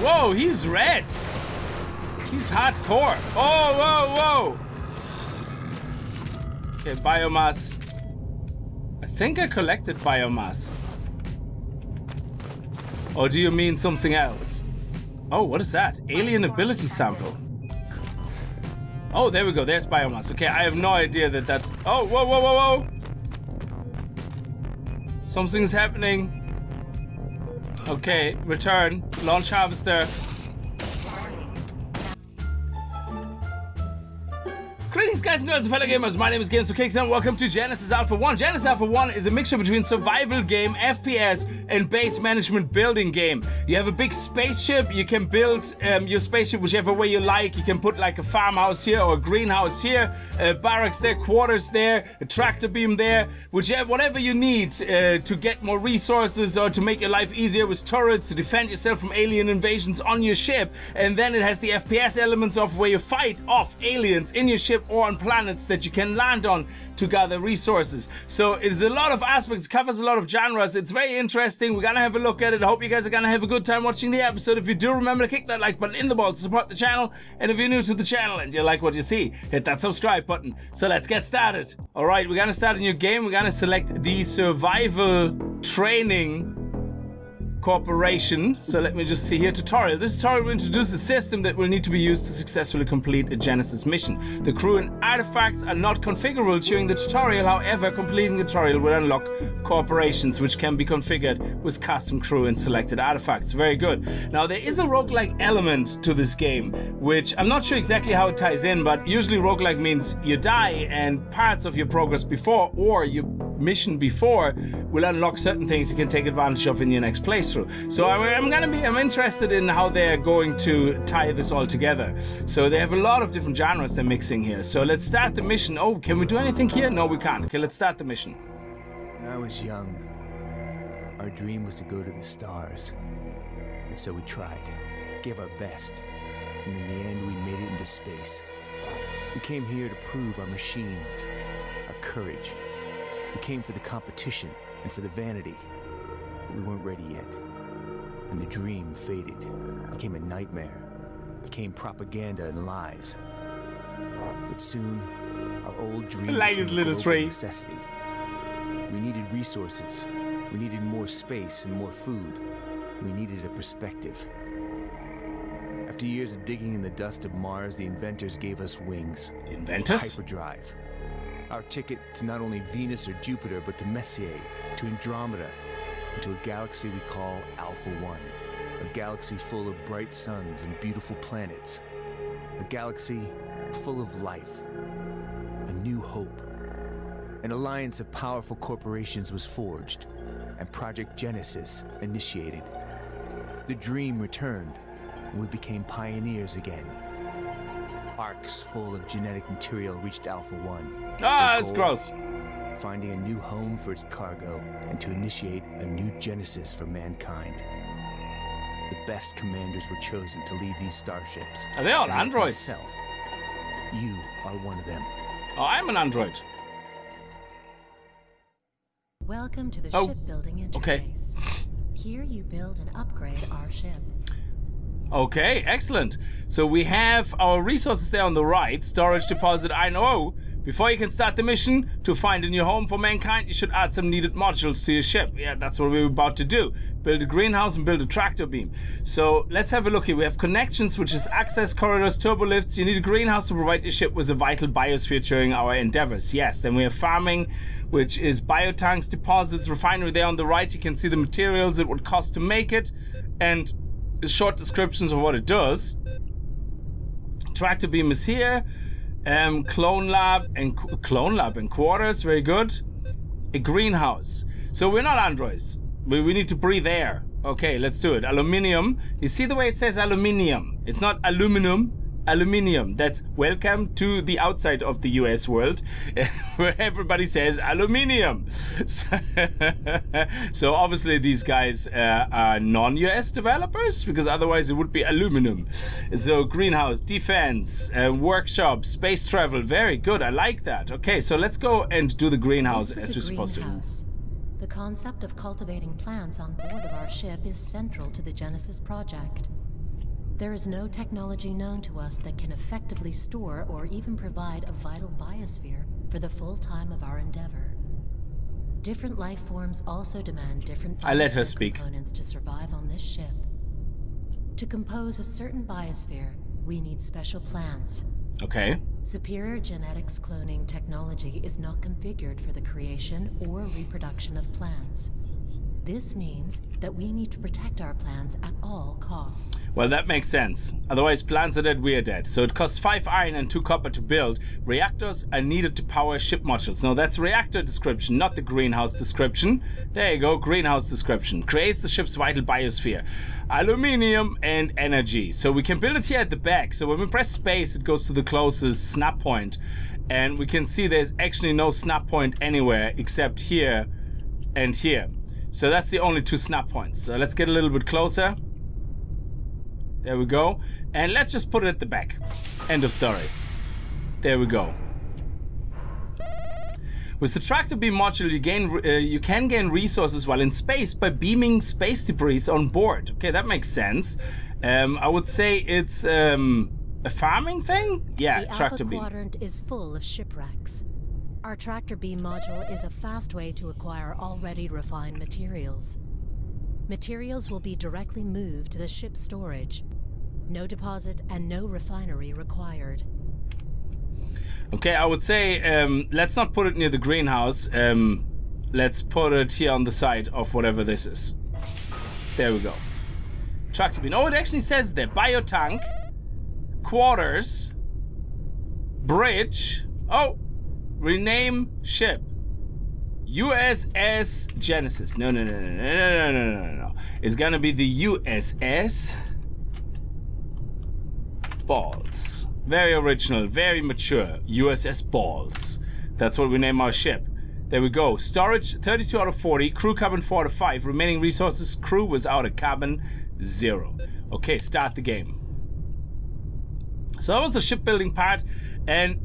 Whoa, he's red. He's hardcore. Oh, whoa, whoa. Okay, biomass. I think I collected biomass. Or do you mean something else? Oh, what is that? Alien ability sample. Oh, there we go. There's biomass. Okay, I have no idea that that's... Oh, whoa, whoa, whoa, whoa. Something's happening. Okay, return. Launch harvester. Greetings guys and girls and fellow gamers, my name is Games4Kickz and welcome to Genesis Alpha 1. Genesis Alpha 1 is a mixture between survival game, FPS and base management building game. You have a big spaceship, you can build your spaceship whichever way you like. You can put like a farmhouse here or a greenhouse here, barracks there, quarters there, a tractor beam there, whatever you need to get more resources or to make your life easier with turrets, to defend yourself from alien invasions on your ship. And then it has the FPS elements of where you fight off aliens in your ship or on planets that you can land on to gather resources. So it's a lot of aspects, covers a lot of genres. It's very interesting. We're gonna have a look at it. I hope you guys are gonna have a good time watching the episode. If you do, remember to kick that like button in the balls to support the channel. And if you're new to the channel and you like what you see, hit that subscribe button. So let's get started. All right, we're gonna start a new game. We're gonna select the Survival Training Corporation. So let me just see here. Tutorial. This tutorial will introduce a system that will need to be used to successfully complete a Genesis mission. The crew and artifacts are not configurable during the tutorial. However, completing the tutorial will unlock corporations which can be configured with custom crew and selected artifacts. Very good. Now there is a roguelike element to this game, which I'm not sure exactly how it ties in, but usually roguelike means you die and parts of your progress before or your mission before will unlock certain things you can take advantage of in your next place. So I'm interested in how they're going to tie this all together. So they have a lot of different genres they're mixing here. So let's start the mission. Oh, can we do anything here? No, we can't. Okay, let's start the mission. When I was young, our dream was to go to the stars. And so we tried, gave our best. And in the end, we made it into space. We came here to prove our machines, our courage. We came for the competition and for the vanity. We weren't ready yet, and the dream faded, became a nightmare, became propaganda and lies. But soon, our old dream became a necessity. We needed resources, we needed more space and more food, we needed a perspective. After years of digging in the dust of Mars, the inventors gave us wings. The inventors? Hyperdrive. Our ticket to not only Venus or Jupiter, but to Messier, to Andromeda, to a galaxy we call Alpha One, a galaxy full of bright suns and beautiful planets, a galaxy full of life, a new hope. An alliance of powerful corporations was forged, and Project Genesis initiated. The dream returned, and we became pioneers again. Arcs full of genetic material reached Alpha One. Ah, that's gross. Finding a new home for its cargo and to initiate a new Genesis for mankind. The best commanders were chosen to lead these starships. Are they all androids? Myself, you are one of them. Oh, I'm an android. Welcome to the shipbuilding interface. Okay. Here you build and upgrade our ship. Okay, excellent. So we have our resources there on the right. Storage deposit, I know. Before you can start the mission, to find a new home for mankind, you should add some needed modules to your ship. Yeah, that's what we're about to do. Build a greenhouse and build a tractor beam. So let's have a look here. We have connections, which is access corridors, turbo lifts. You need a greenhouse to provide your ship with a vital biosphere during our endeavors. Yes, then we have farming, which is biotanks, deposits, refinery there on the right. You can see the materials it would cost to make it and short descriptions of what it does. Tractor beam is here. Clone lab and quarters, very good. A greenhouse. So we're not androids. We need to breathe air. Okay, let's do it. Aluminium. You see the way it says aluminium? It's not aluminum. Aluminium. That's welcome to the outside of the US world, where everybody says aluminium. So obviously these guys are non-US developers, because otherwise it would be aluminum. So greenhouse, defense, workshop, space travel. Very good. I like that. Okay, so let's go and do the greenhouse as we're supposed to. The concept of cultivating plants on board of our ship is central to the Genesis project. There is no technology known to us that can effectively store or even provide a vital biosphere for the full time of our endeavor. Different life forms also demand different components to survive on this ship. To compose a certain biosphere, we need special plants. Okay. Superior genetics cloning technology is not configured for the creation or reproduction of plants. This means that we need to protect our plants at all costs. Well, that makes sense. Otherwise, plants are dead, we are dead. So it costs 5 iron and 2 copper to build. Reactors are needed to power ship modules. Now that's reactor description, not the greenhouse description. There you go, greenhouse description. Creates the ship's vital biosphere. Aluminium and energy. So we can build it here at the back. So when we press space, it goes to the closest snap point. And we can see there's actually no snap point anywhere except here and here. So that's the only 2 snap points. So let's get a little bit closer. There we go. And let's just put it at the back. End of story. There we go. With the Tractor Beam module, you can gain resources while in space by beaming space debris on board. Okay, that makes sense. I would say it's a farming thing? Yeah, Tractor Beam. The Alpha Quadrant is full of shipwrecks. Our Tractor Beam module is a fast way to acquire already refined materials. Materials will be directly moved to the ship's storage. No deposit and no refinery required. Okay, I would say let's not put it near the greenhouse. Let's put it here on the side of whatever this is. There we go. Tractor Beam. Oh, it actually says there. Biotank. Quarters. Bridge. Oh. Rename ship. USS Genesis. No, no, no, no, no, no, no, no, no. It's gonna be the USS Balls. Very original, very mature. USS Balls. That's what we name our ship. There we go. Storage 32 out of 40. Crew carbon 4 out of 5. Remaining resources. Crew was out of carbon 0. Okay, start the game. So that was the shipbuilding part, and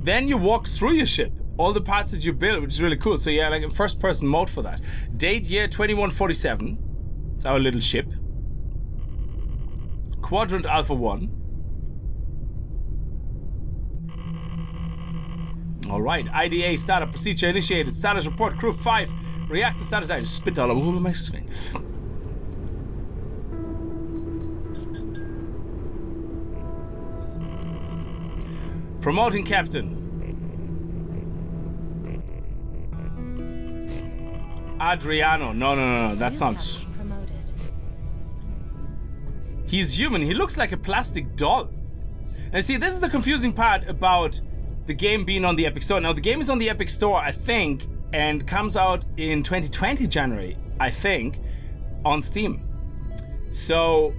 then you walk through your ship, all the parts that you build, which is really cool. So yeah, like in first person mode for that. Date year 2147. It's our little ship. Quadrant Alpha 1. All right, IDA startup procedure initiated. Status report, crew 5. Reactor status, I just spit all over my screen. Promoting captain. Adriano. No, no, no, that's not. Promoted. He's human. He looks like a plastic doll. And see, this is the confusing part about the game being on the Epic Store. Now, the game is on the Epic Store, I think, and comes out in 2020 January, I think, on Steam. So,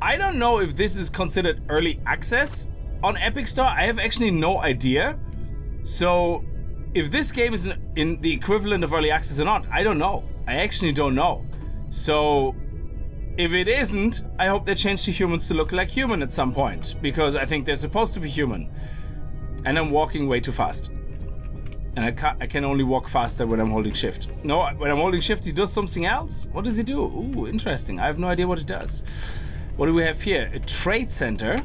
I don't know if this is considered early access on Epic Store. I have actually no idea. So if this game is in the equivalent of early access or not, I don't know. I actually don't know. So if it isn't, I hope they change the humans to look like human at some point, because I think they're supposed to be human. And I'm walking way too fast. And I can only walk faster when I'm holding shift. No, when I'm holding shift, he does something else? What does he do? Ooh, interesting. I have no idea what it does. What do we have here? A trade center.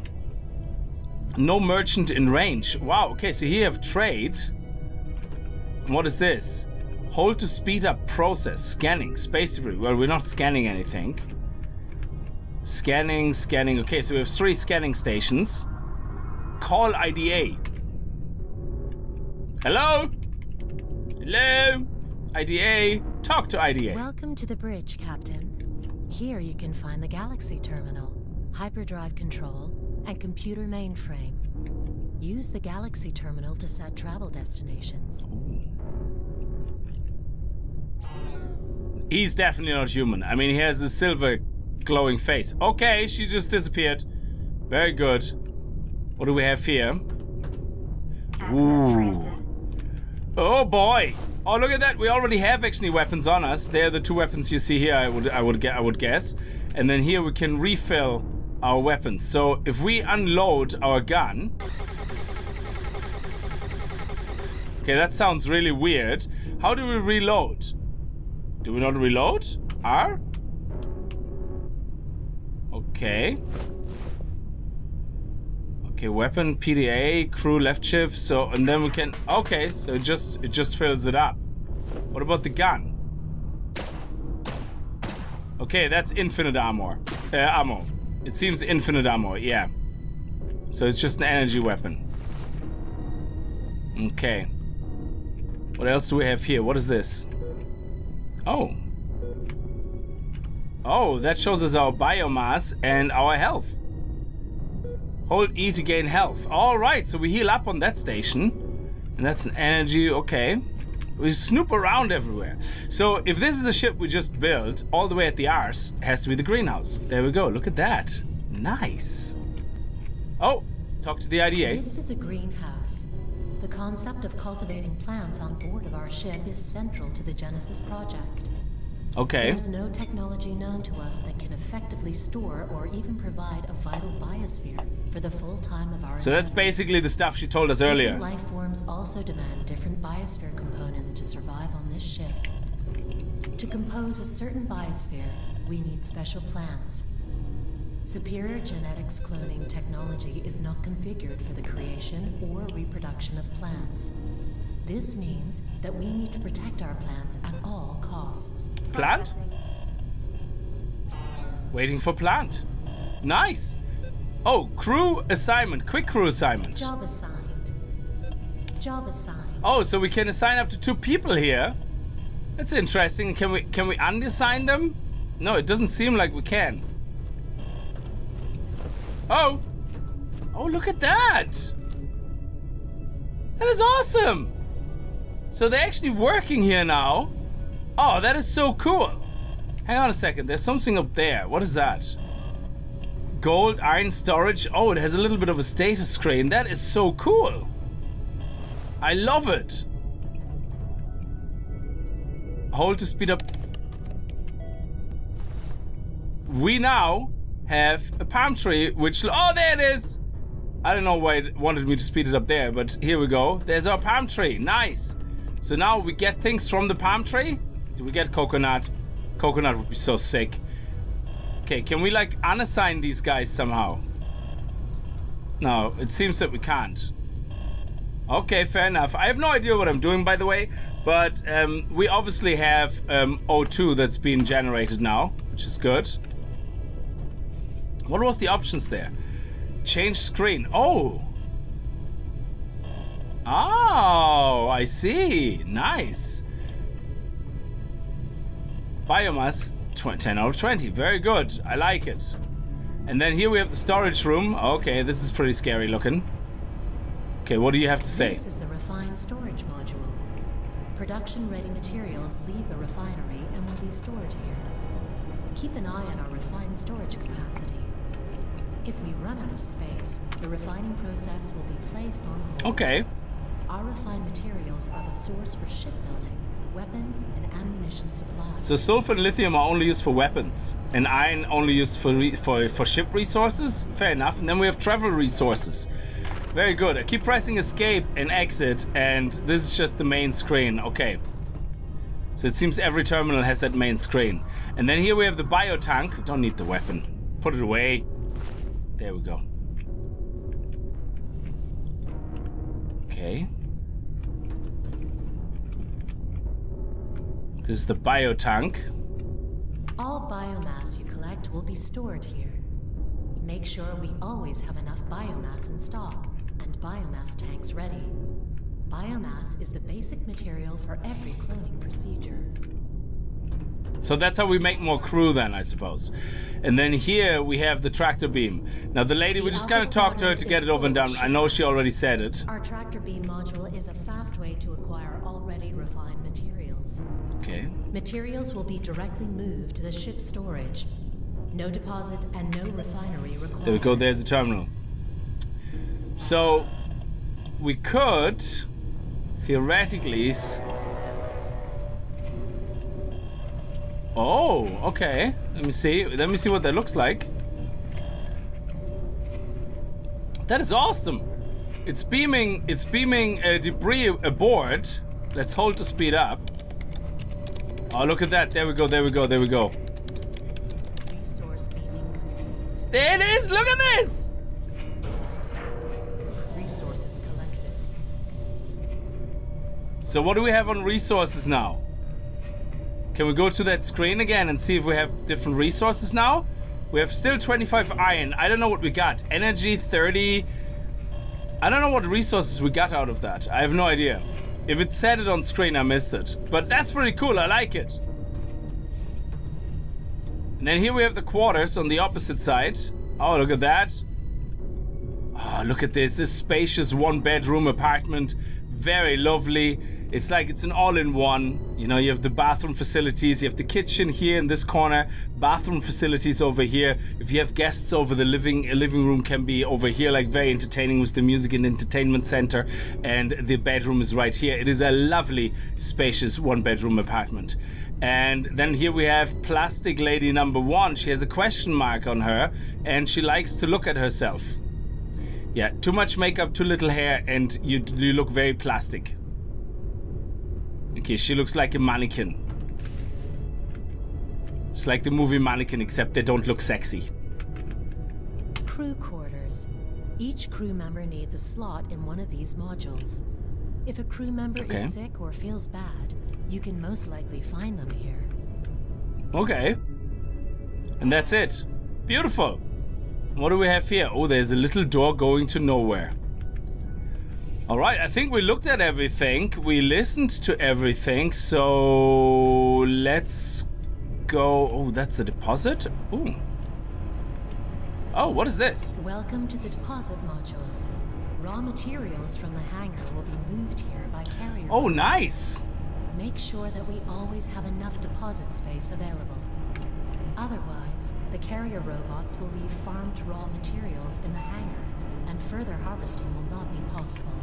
No merchant in range. Wow, okay, so here you have trade. What is this? Hold to speed up process. Scanning. Space debris. Well, we're not scanning anything. Scanning, scanning. Okay, so we have 3 scanning stations. Call IDA. Hello? Hello? IDA. Talk to IDA. Welcome to the bridge, Captain. Here you can find the galaxy terminal, hyperdrive control, and computer mainframe. Use the galaxy terminal to set travel destinations. He's definitely not human. I mean, he has a silver glowing face. Okay, she just disappeared. Very good. What do we have here? Ooh. Oh boy. Oh, look at that. We already have actually weapons on us. They're the 2 weapons you see here, I would guess. And then here we can refill our weapons. So if we unload our gun, okay, that sounds really weird. How do we reload? Do we not reload? R? Okay. Okay, weapon, PDA, crew, left shift. So, and then we can, okay, so it just fills it up. What about the gun? Okay, that's infinite armor. Ammo. It seems infinite ammo, yeah. So it's just an energy weapon. Okay. What else do we have here? What is this? Oh. Oh, that shows us our biomass and our health. Hold E to gain health. All right, so we heal up on that station. And that's an energy, okay. We snoop around everywhere. So if this is the ship we just built, all the way at the arse, has to be the greenhouse. There we go, look at that. Nice. Oh, talk to the IDA. This is a greenhouse. The concept of cultivating plants on board of our ship is central to the Genesis project. Okay. There's no technology known to us that can effectively store or even provide a vital biosphere for the full time of our. So that's basically the stuff she told us earlier. Different life forms also demand different biosphere components to survive on this ship. To compose a certain biosphere, we need special plants. Superior genetics cloning technology is not configured for the creation or reproduction of plants. This means that we need to protect our plants at all costs. Plant? Waiting for plant. Nice. Oh, crew assignment. Quick crew assignment. Job assigned. Job assigned. Oh, so we can assign up to 2 people here. That's interesting. Can we unassign them? No, it doesn't seem like we can. Oh. Oh, look at that. That is awesome. So they're actually working here now. Oh, that is so cool. Hang on a second. There's something up there. What is that? Gold, iron storage. Oh, it has a little bit of a status screen. That is so cool. I love it. Hold to speed up. We now have a palm tree, which... Oh, there it is. I don't know why it wanted me to speed it up there, but here we go. There's our palm tree. Nice. So now we get things from the palm tree. Do we get coconut? Coconut would be so sick. Okay, can we like unassign these guys somehow? No, it seems that we can't. Okay, fair enough. I have no idea what I'm doing, by the way, but we obviously have O2 that's being generated now, which is good. What was the options there? Change screen. Oh. Oh, I see. Nice. Biomass 10 out of 20. Very good. I like it. And then here we have the storage room. Okay, this is pretty scary looking. Okay, what do you have to say? This is the refined storage module. Production-ready materials leave the refinery and will be stored here. Keep an eye on our refined storage capacity. If we run out of space, the refining process will be placed on hold. Okay. Our refined materials are the source for shipbuilding, weapon, and ammunition supply. So sulfur and lithium are only used for weapons, and iron only used for ship resources? Fair enough. And then we have travel resources. Very good. I keep pressing escape and exit, and this is just the main screen. Okay. So it seems every terminal has that main screen. And then here we have the biotank. We don't need the weapon. Put it away. There we go. Okay. This is the biotank. All biomass you collect will be stored here. Make sure we always have enough biomass in stock and biomass tanks ready. Biomass is the basic material for every cloning procedure. So that's how we make more crew then, I suppose. And then here we have the tractor beam. Now the lady, we're just gonna talk to her to get it over and done. I know she already said it. Our tractor beam module is a fast way to acquire already refined materials. Okay. Materials will be directly moved to the ship storage. No deposit and no refinery required. There we go, there's the terminal. So we could theoretically... Oh, okay. Let me see what that looks like. That is awesome. It's beaming debris aboard. Let's hold to speed up. Oh, look at that. There we go. Resource beaming complete. There it is. Look at this. So what do we have on resources now? Can we go to that screen again and see if we have different resources now? We have still 25 iron. I don't know what we got. Energy 30. I don't know what resources we got out of that. I have no idea. If it said it on screen, I missed it. But that's pretty cool. I like it. And then here we have the quarters on the opposite side. Oh, look at that. Oh, look at this. This spacious one-bedroom apartment. Very lovely. It's like it's an all-in-one, you know. You have the bathroom facilities, you have the kitchen here in this corner, bathroom facilities over here. If you have guests over, the living room can be over here, like very entertaining with the music and entertainment center, and the bedroom is right here. It is a lovely, spacious one-bedroom apartment. And then here we have Plastic Lady number one. She has a question mark on her, and she likes to look at herself. Yeah, too much makeup, too little hair, and you look very plastic. Okay, she looks like a mannequin. It's like the movie Mannequin, except they don't look sexy. Crew quarters. Each crew member needs a slot in one of these modules. If a crew member is sick or feels bad, you can most likely find them here. Okay. And that's it. Beautiful. What do we have here? Oh, there's a little door going to nowhere. All right, I think we looked at everything. We listened to everything. So let's go. Oh, that's a deposit. Ooh. Oh, what is this? Welcome to the deposit module. Raw materials from the hangar will be moved here by carrier. Oh, nice. Make sure that we always have enough deposit space available. Otherwise, the carrier robots will leave farmed raw materials in the hangar, and further harvesting will not be possible.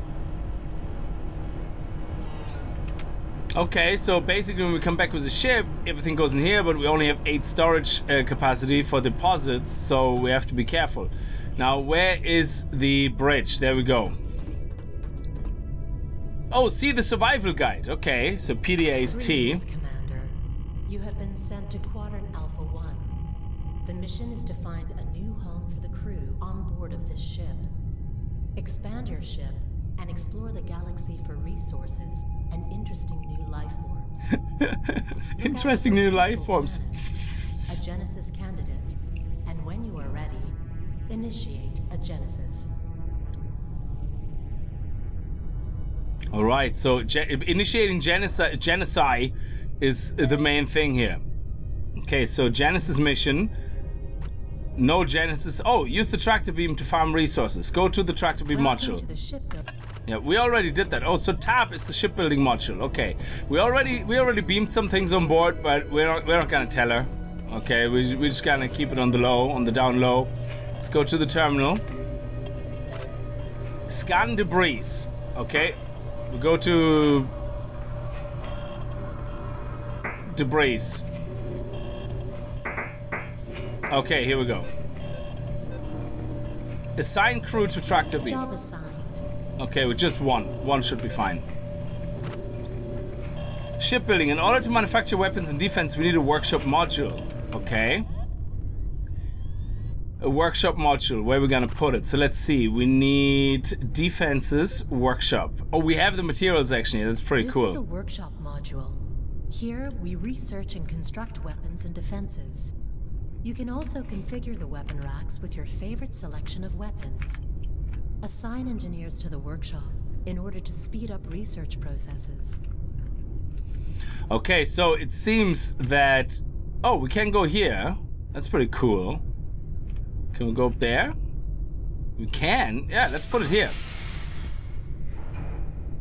Okay, so basically when we come back with the ship, everything goes in here, but we only have 8 storage capacity for deposits, so we have to be careful. Now, where is the bridge? There we go. Oh, see the survival guide. Okay, so PDAST. Commander, you have been sent to Quadrant Alpha 1. The mission is to find a new home for the crew on board of this ship. Expand your ship and explore the galaxy for resources and interesting new life forms. Interesting new life forms. Planet, a Genesis candidate, and when you are ready, initiate a Genesis. All right, so initiating Genesis is the main thing here. Okay, so Genesis mission. No Genesis. Oh, use the tractor beam to farm resources. Go to the tractor beam module. Yeah, we already did that. Oh, so tab is the shipbuilding module. Okay, we already beamed some things on board, but we're not gonna tell her. Okay, we're just gonna keep it on the low, on the down low. Let's go to the terminal. Scan debris. Okay, we go to debris. Okay, here we go. Assign crew to tractor B. Job assigned. Okay, with just one. One should be fine. Shipbuilding. In order to manufacture weapons and defense, we need a workshop module. Okay. A workshop module. Where are we gonna put it? So let's see. We need defenses workshop. Oh, we have the materials actually. That's pretty cool. This is a workshop module. Here we research and construct weapons and defenses. You can also configure the weapon racks with your favorite selection of weapons. Assign engineers to the workshop in order to speed up research processes. Okay, so it seems that... Oh, we can go here. That's pretty cool. Can we go up there? We can. Yeah, let's put it here.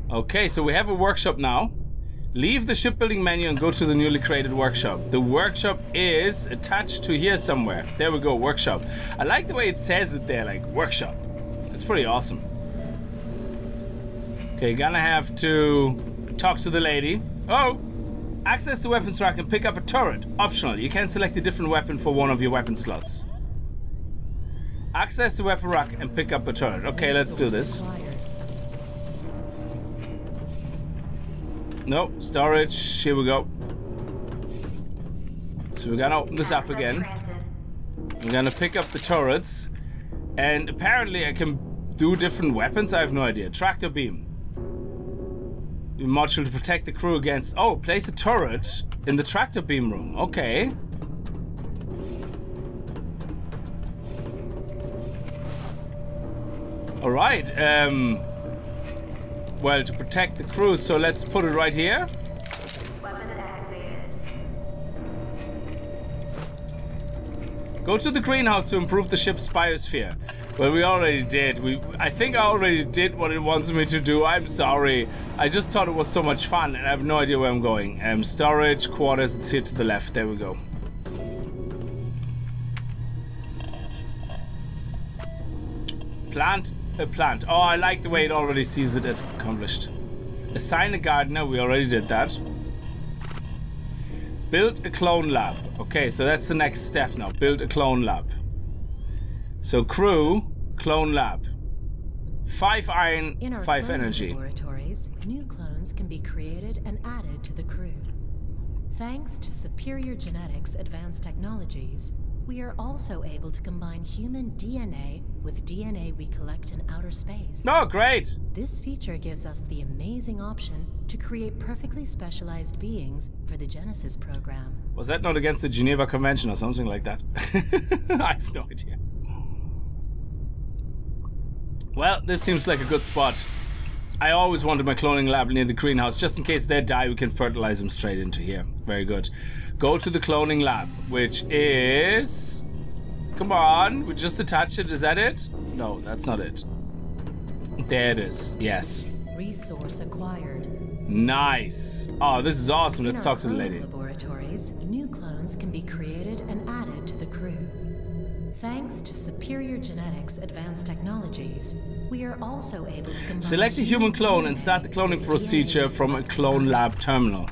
Okay, so we have a workshop now. Leave the shipbuilding menu and go to the newly created workshop. The workshop is attached to here somewhere. There we go, workshop. I like the way it says it there, like workshop. It's pretty awesome. Okay, gonna have to talk to the lady. Oh! Access the weapons rack and pick up a turret. Optional. You can select a different weapon for one of your weapon slots. Access the weapon rack and pick up a turret. Okay, let's do this. No, storage, here we go. So we're gonna open this up again. I'm gonna pick up the turrets. And apparently I can do different weapons, I have no idea. Tractor beam. Module to protect the crew against... Oh, place a turret in the tractor beam room. Okay. All right. Well, to protect the crew, so let's put it right here. Weapons activated. Go to the greenhouse to improve the ship's biosphere. Well, we already did. I think I already did what it wants me to do. I'm sorry. I just thought it was so much fun, and I have no idea where I'm going. Storage, quarters, it's here to the left. There we go. Plant a plant. Oh, I like the way it already sees it as accomplished. Assign a gardener. We already did that. Build a clone lab. Okay, so that's the next step now. Build a clone lab. So crew, clone lab. 5 iron, 5 energy. Laboratories, new clones can be created and added to the crew. Thanks to superior genetics, advanced technologies, we are also able to combine human DNA with DNA we collect in outer space. Oh, great! This feature gives us the amazing option to create perfectly specialized beings for the Genesis program. Was that not against the Geneva Convention or something like that? I have no idea. Well, this seems like a good spot. I always wanted my cloning lab near the greenhouse. Just in case they die, we can fertilize them straight into here. Very good. Go to the cloning lab, which is... Come on, we just attach it. Is that it? No, that's not it. There it is. Yes. Resource acquired. Nice. Oh, this is awesome. Let's talk to the lady. Laboratories, new clones can be created and added to the crew. Thanks to superior genetics, advanced technologies, we are also able to combine... Select a human clone and start the cloning procedure from a clone lab terminal.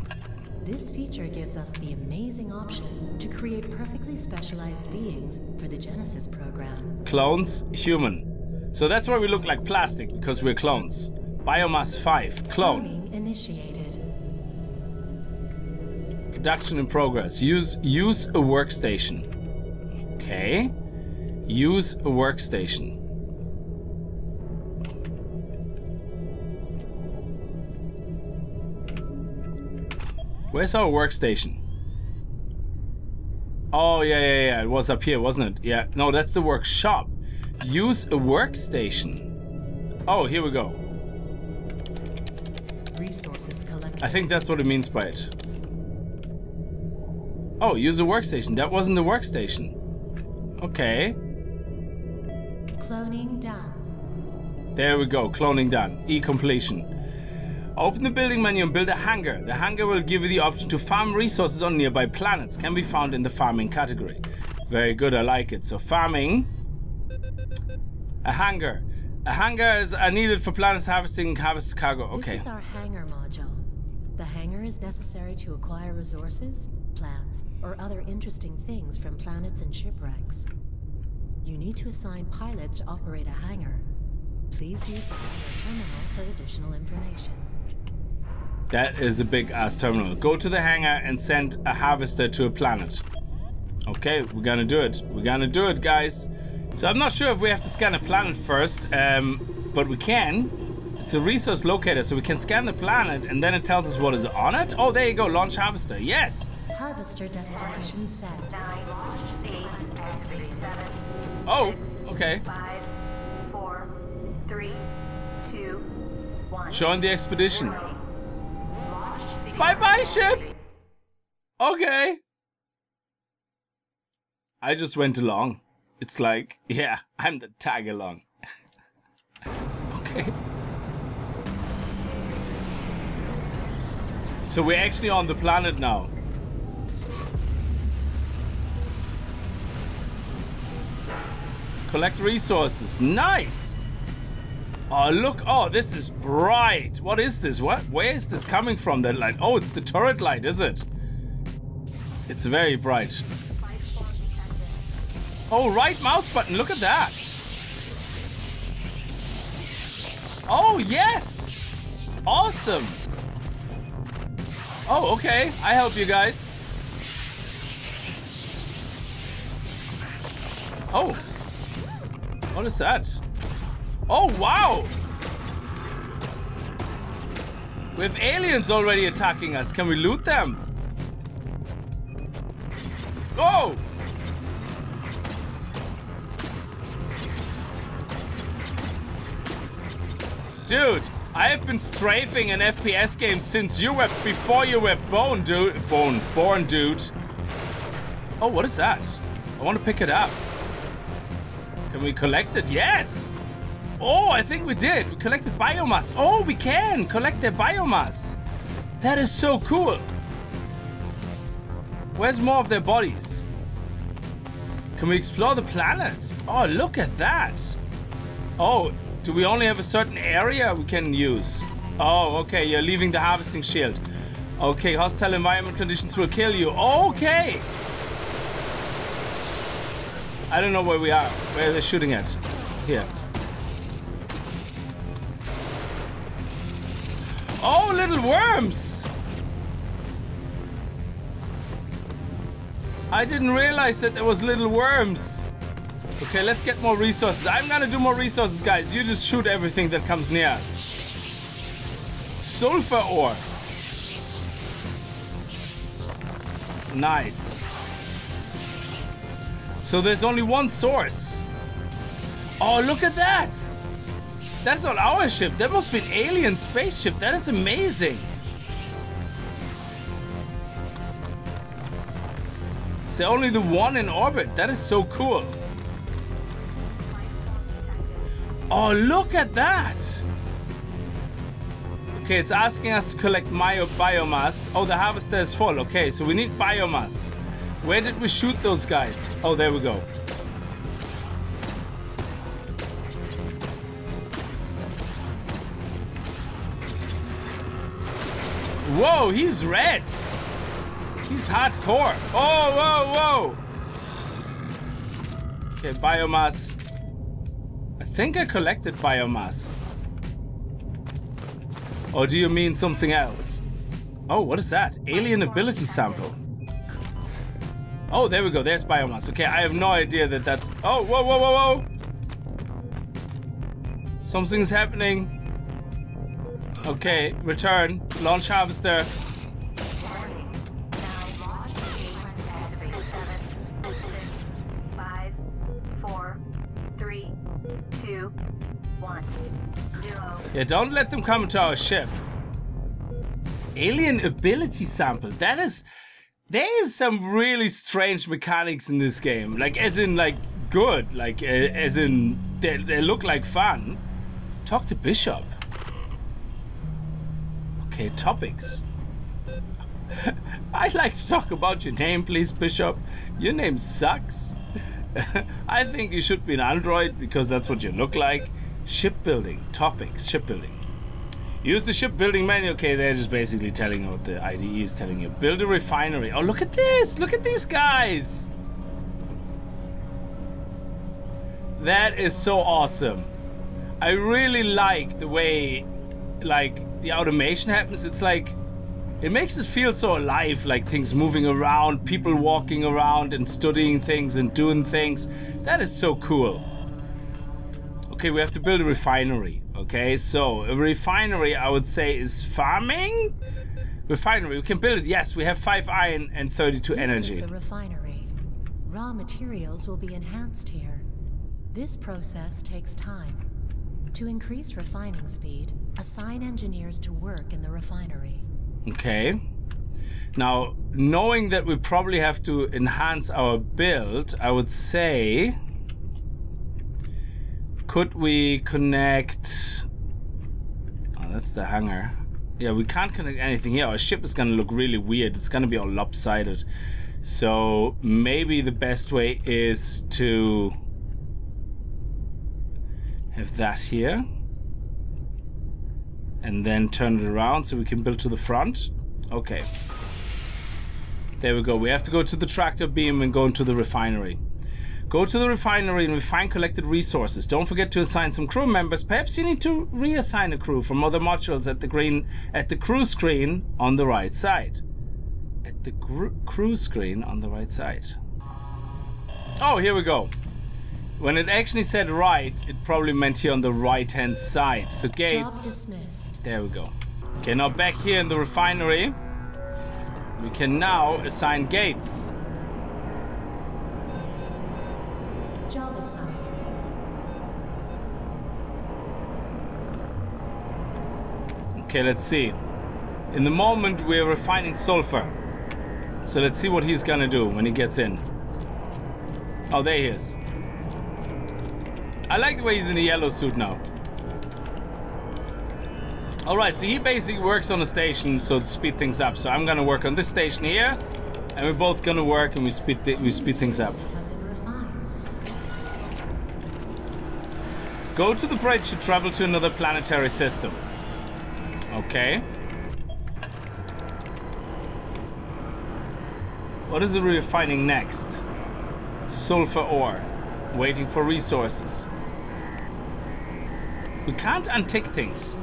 This feature gives us the amazing option to create perfectly specialized beings for the Genesis program. Clones, human. So that's why we look like plastic, because we're clones. Biomass 5, clone. Cloning initiated. Production in progress. Use a workstation. Okay. Use a workstation. Where's our workstation? Oh, yeah. It was up here, wasn't it? Yeah. No, that's the workshop. Use a workstation. Oh, here we go. Resources collected. I think that's what it means by it. Oh, use a workstation. That wasn't the workstation. Okay. Cloning done. There we go. Cloning done. E-completion. Open the building menu and build a hangar. The hangar will give you the option to farm resources on nearby planets. Can be found in the farming category. Very good. I like it. So farming. A hangar. A hangar is needed for planets harvesting harvest cargo. Okay. This is our hangar module. The hangar is necessary to acquire resources, plants, or other interesting things from planets and shipwrecks. You need to assign pilots to operate a hangar. Please use the hangar terminal for additional information. That is a big-ass terminal. Go to the hangar and send a harvester to a planet. Okay, we're gonna do it. We're gonna do it, guys. So I'm not sure if we have to scan a planet first, but we can. It's a resource locator, so we can scan the planet, and then it tells us what is on it. Oh, there you go. Launch harvester. Yes. Harvester destination set. Oh, okay. 5, 4, 3, 2, 1. Join the expedition. Bye-bye, ship. Okay. I just went along. It's like, yeah, I'm the tag along. Okay. So we're actually on the planet now. Collect resources. Nice! Oh, look. Oh, this is bright. What is this? What? Where is this coming from, that light? Oh, it's the turret light, is it? It's very bright. Oh, right mouse button. Look at that. Oh, yes! Awesome! Oh, okay. I help you guys. Oh. What is that? Oh, wow. We have aliens already attacking us. Can we loot them? Go! Dude, I have been strafing an FPS game since you were, before you were born, dude. Born, dude. Oh, what is that? I want to pick it up. Can we collect it? Yes! Oh, I think we did. We collected biomass. Oh, we can collect their biomass. That is so cool. Where's more of their bodies? Can we explore the planet? Oh, look at that. Oh. Do we only have a certain area we can use? Oh, okay, you're leaving the harvesting shield. Okay, hostile environment conditions will kill you. Okay! I don't know where we are, where they're shooting at. Here. Oh, little worms! I didn't realize that there was little worms. Okay, let's get more resources. I'm gonna do more resources, guys. You just shoot everything that comes near us. Sulfur ore. Nice. So there's only one source. Oh, look at that. That's not our ship. That must be an alien spaceship. That is amazing. It's only the one in orbit. That is so cool. Oh, look at that! Okay, it's asking us to collect biomass. Oh, the harvester is full. Okay, so we need biomass. Where did we shoot those guys? Oh, there we go. Whoa, he's red! He's hardcore. Oh, whoa, whoa! Okay, biomass. I think I collected biomass. Or do you mean something else? Oh, what is that? Alien ability sample. Oh, there we go. There's biomass. Okay, I have no idea that that's... Oh, whoa, whoa, whoa, whoa. Something's happening. Okay, return. Launch harvester. Yeah, don't let them come to our ship. Alien ability sample. That is... There is some really strange mechanics in this game. Like, as in, like, good. Like, as in, they look like fun. Talk to Bishop. Okay, topics. I'd like to talk about your name, please, Bishop. Your name sucks. I think you should be an android because that's what you look like. Shipbuilding topics. Shipbuilding. Use the shipbuilding manual. Okay, they're just basically telling what the IDE is telling you. Build a refinery. Oh, look at this! Look at these guys. That is so awesome. I really like the way, like, the automation happens. It's like it makes it feel so alive, like things moving around, people walking around and studying things and doing things. That is so cool. Okay, we have to build a refinery. Okay, so a refinery, I would say, is farming? Refinery, we can build it. Yes, we have 5 iron and 32 energy. This is the refinery. Raw materials will be enhanced here. This process takes time. To increase refining speed, assign engineers to work in the refinery. Okay. Now, knowing that we probably have to enhance our build, I would say... Could we connect... Oh, that's the hangar. Yeah, we can't connect anything here. Our ship is gonna look really weird. It's gonna be all lopsided. So maybe the best way is to have that here. And then turn it around so we can build to the front. Okay. There we go. We have to go to the tractor beam and go into the refinery. Go to the refinery and refine collected resources. Don't forget to assign some crew members. Perhaps you need to reassign a crew from other modules at the crew screen on the right side. At the crew screen on the right side. Oh, here we go. When it actually said right, it probably meant here on the right-hand side. So gates. Job dismissed. There we go. Okay, now back here in the refinery, we can now assign gates. Job assigned. Okay, let's see. In the moment, we're refining sulfur. So let's see what he's gonna do when he gets in. Oh, there he is. I like the way he's in the yellow suit now. All right, so he basically works on a station, so to speed things up. So I'm gonna work on this station here, and we're both gonna work, and we speed things up. Go to the bridge to travel to another planetary system. Okay. What is the refining next? Sulfur ore. Waiting for resources. We can't untick things.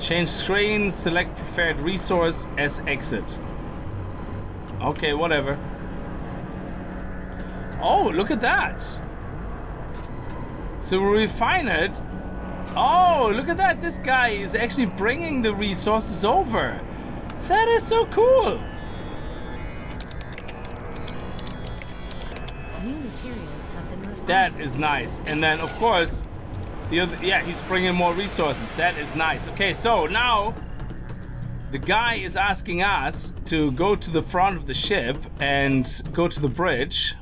Change screen, select preferred resource as exit. Okay, whatever. Oh, look at that. So we refine it. Oh, look at that. This guy is actually bringing the resources over. That is so cool. New materials have been refined. That is nice. And then, of course, the other, yeah, he's bringing more resources. That is nice. Okay, so now the guy is asking us to go to the front of the ship and go to the bridge.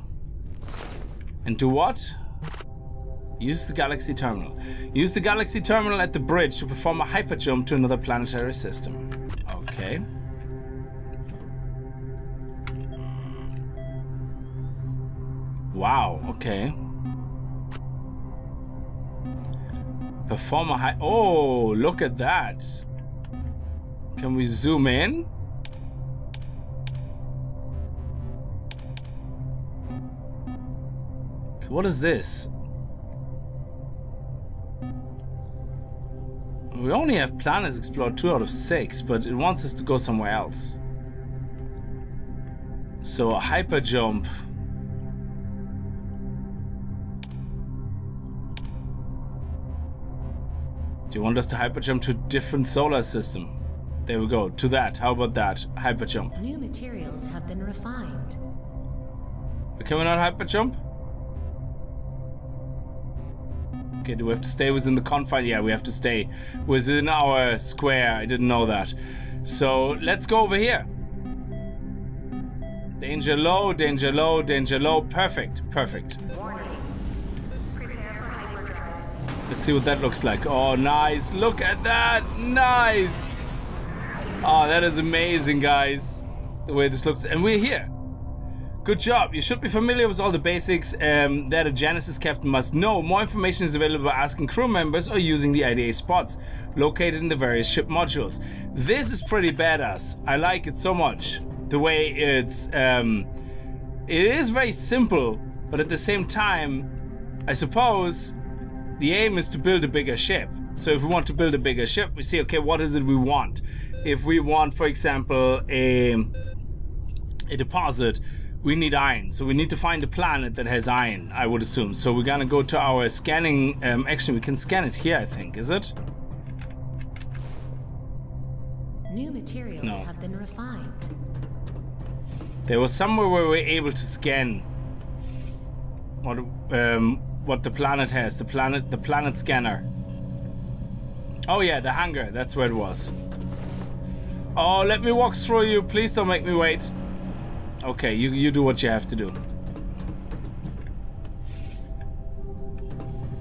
And do what? Use the galaxy terminal. Use the galaxy terminal at the bridge to perform a hyper jump to another planetary system. Okay. Wow, okay. Perform a high, oh, look at that. Can we zoom in? What is this? We only have planets explored 2 out of 6, but it wants us to go somewhere else. So a hyper jump. Do you want us to hyper jump to a different solar system? There we go. To that. How about that? Hyper jump. New materials have been refined. Can we not hyper jump? Okay, do we have to stay within the confine? Yeah, we have to stay within our square. I didn't know that. So let's go over here. Danger low, danger low, danger low. Perfect, perfect. Let's see what that looks like. Oh, nice. Look at that. Nice. Oh, that is amazing, guys. The way this looks. And we're here. Good job. You should be familiar with all the basics that a Genesis captain must know. More information is available by asking crew members or using the IDA spots located in the various ship modules. This is pretty badass. I like it so much. The way it's... it is very simple, but at the same time, I suppose... the aim is to build a bigger ship. So if we want to build a bigger ship, we see, okay, what is it we want? If we want, for example, a deposit, we need iron. So we need to find a planet that has iron, I would assume. So we're gonna go to our scanning, actually we can scan it here, I think, is it? New materials have been refined. There was somewhere where we were able to scan what the planet has, the planet scanner. Oh yeah, the hangar, that's where it was. Oh, let me walk through you, please don't make me wait. Okay, you do what you have to do.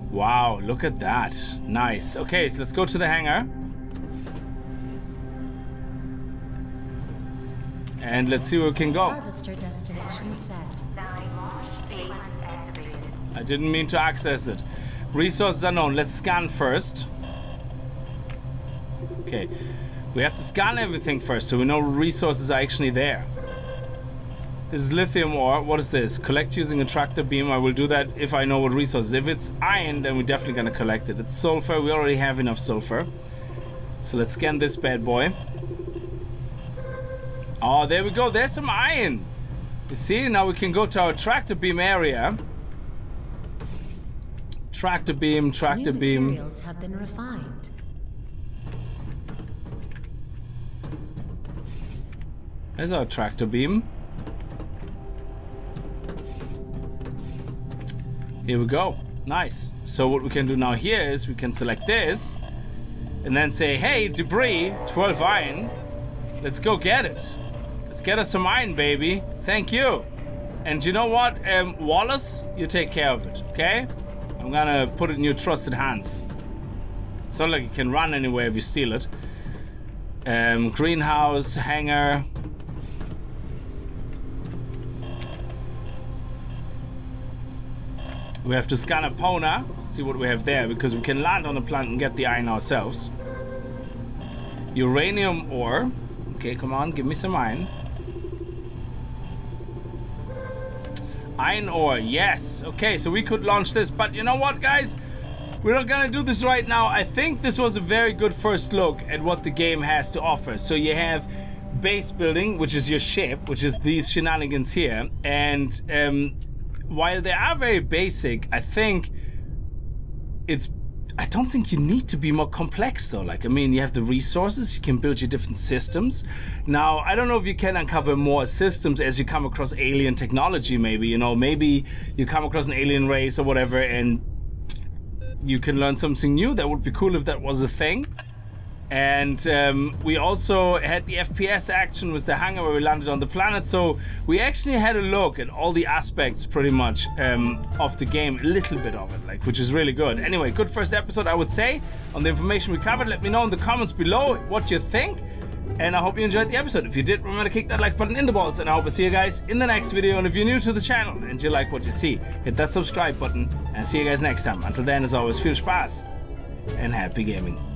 Wow, look at that, nice. Okay, so let's go to the hangar. And let's see where we can go. Harvester destination set. I didn't mean to access it. Resources unknown. Let's scan first. Okay. We have to scan everything first so we know resources are actually there. This is lithium ore. What is this? Collect using a tractor beam. I will do that if I know what resources. If it's iron, then we're definitely going to collect it. It's sulfur. We already have enough sulfur. So let's scan this bad boy. Oh, there we go. There's some iron. You see? Now we can go to our tractor beam area. Tractor beam, tractor beam. New materials have been refined. There's our tractor beam. Here we go. Nice. So what we can do now here is we can select this and then say, hey, debris, 12 iron. Let's go get it. Let's get us some iron, baby. Thank you. And you know what, Wallace, you take care of it, okay? I'm gonna put it in your trusted hands. It's not like you can run anywhere if you steal it. Greenhouse, hangar. We have to scan Epona, see what we have there, because we can land on the planet and get the iron ourselves. Uranium ore. Okay, come on, give me some iron. Iron ore, yes. Okay, so we could launch this, but you know what, guys? We're not gonna do this right now. I think this was a very good first look at what the game has to offer. So you have base building, which is your ship, which is these shenanigans here. And while they are very basic, I think it's, I don't think you need to be more complex though. Like, I mean, you have the resources, you can build your different systems. Now, I don't know if you can uncover more systems as you come across alien technology, maybe, you know, maybe you come across an alien race or whatever, and you can learn something new. That would be cool if that was a thing. And we also had the FPS action with the hangar where we landed on the planet. So we actually had a look at all the aspects pretty much of the game, a little bit of it, like, which is really good. Anyway, good first episode, I would say, on the information we covered. Let me know in the comments below what you think. And I hope you enjoyed the episode. If you did, remember to kick that like button in the balls. And I hope I see you guys in the next video. And if you're new to the channel and you like what you see, hit that subscribe button. And see you guys next time. Until then, as always, viel Spaß and happy gaming.